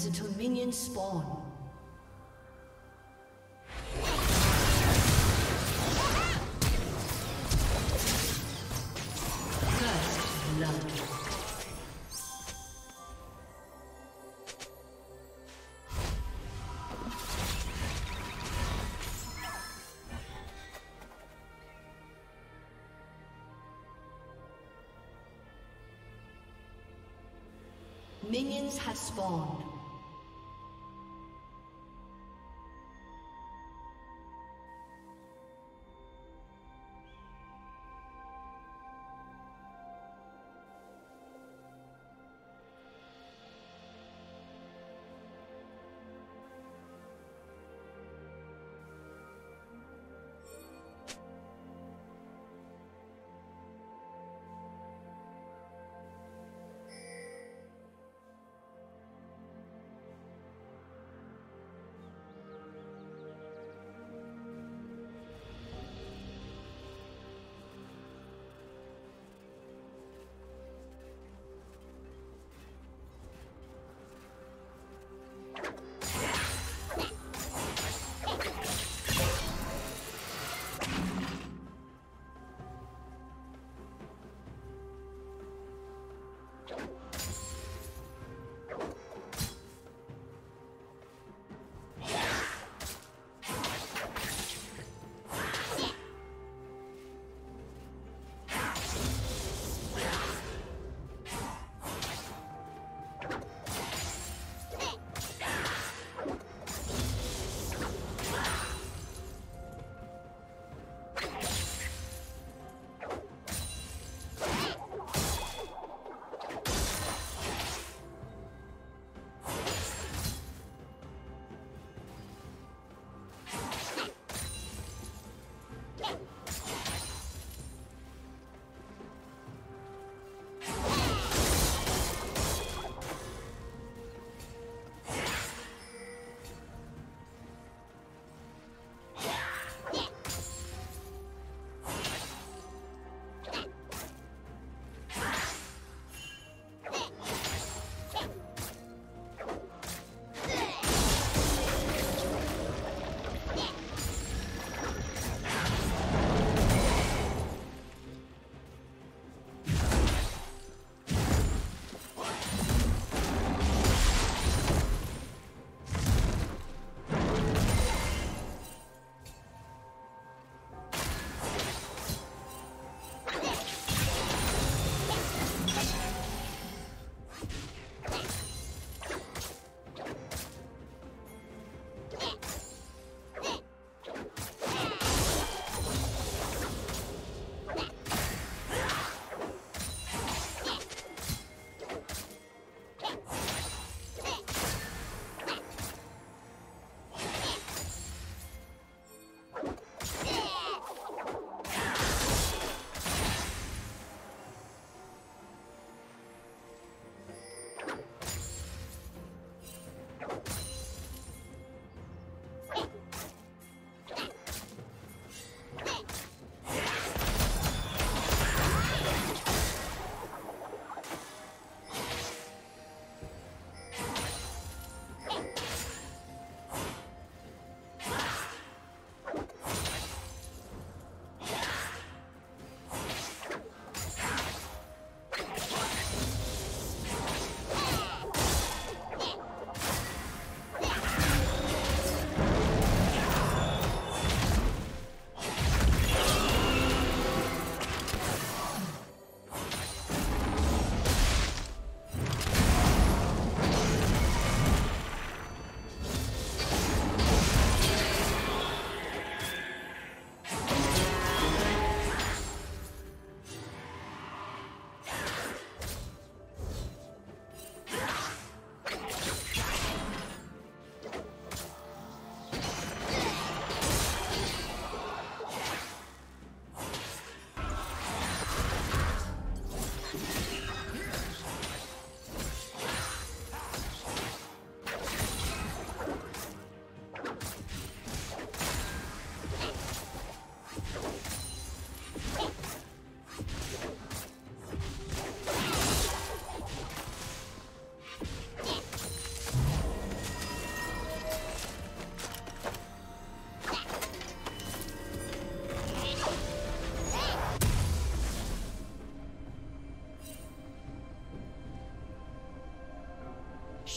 happens until minions spawn. Minions have spawned.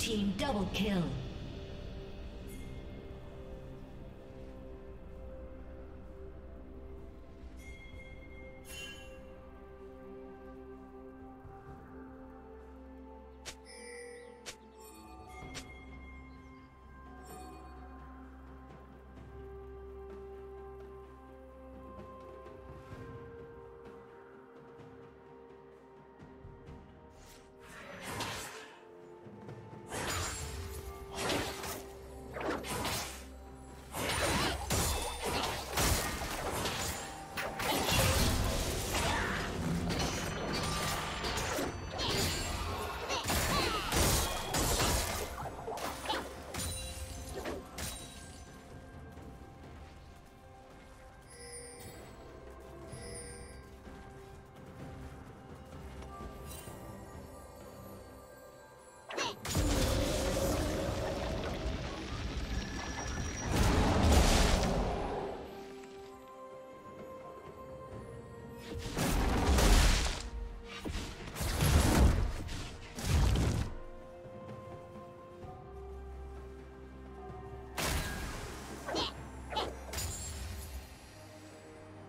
Team double kill.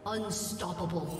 Unstoppable.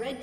Red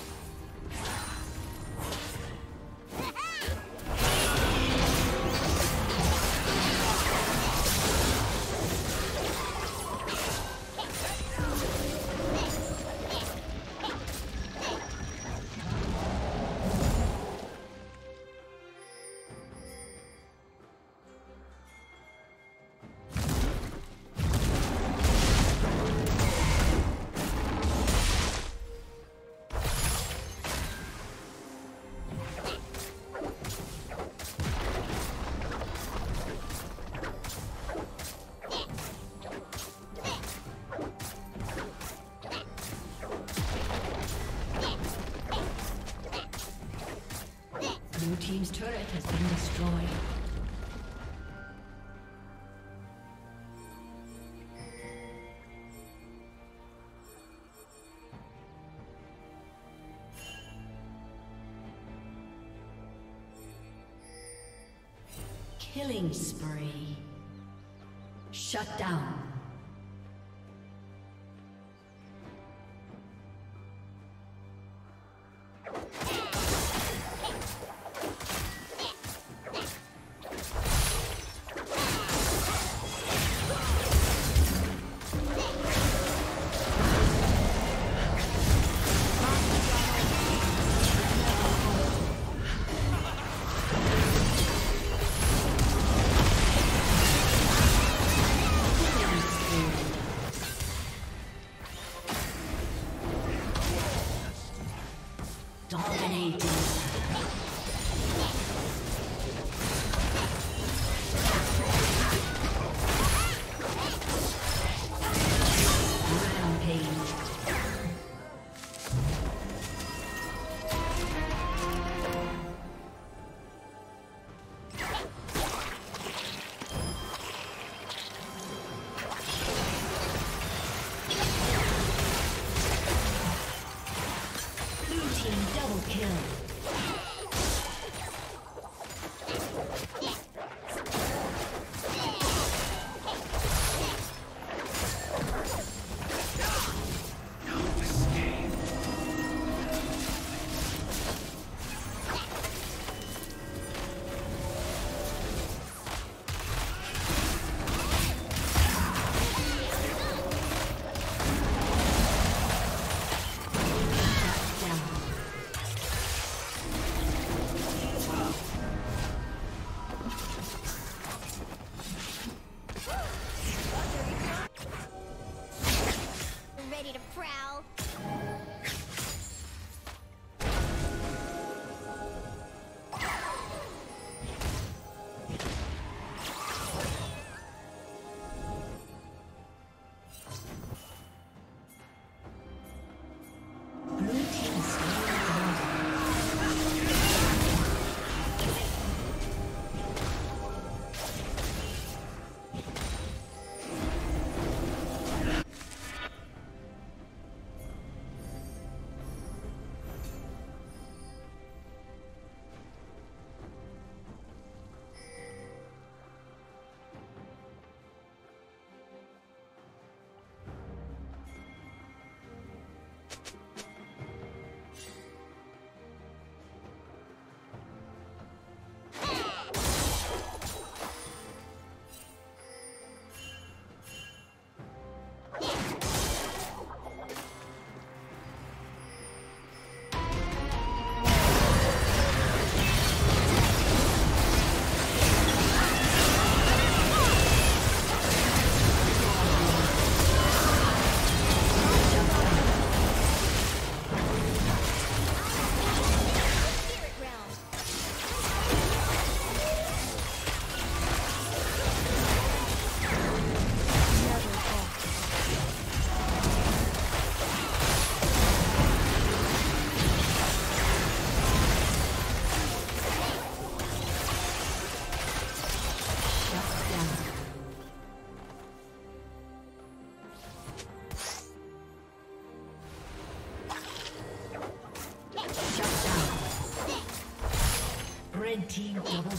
Blue Team's turret has been destroyed. Killing spree. Shut down.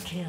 kill.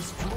Destroyed.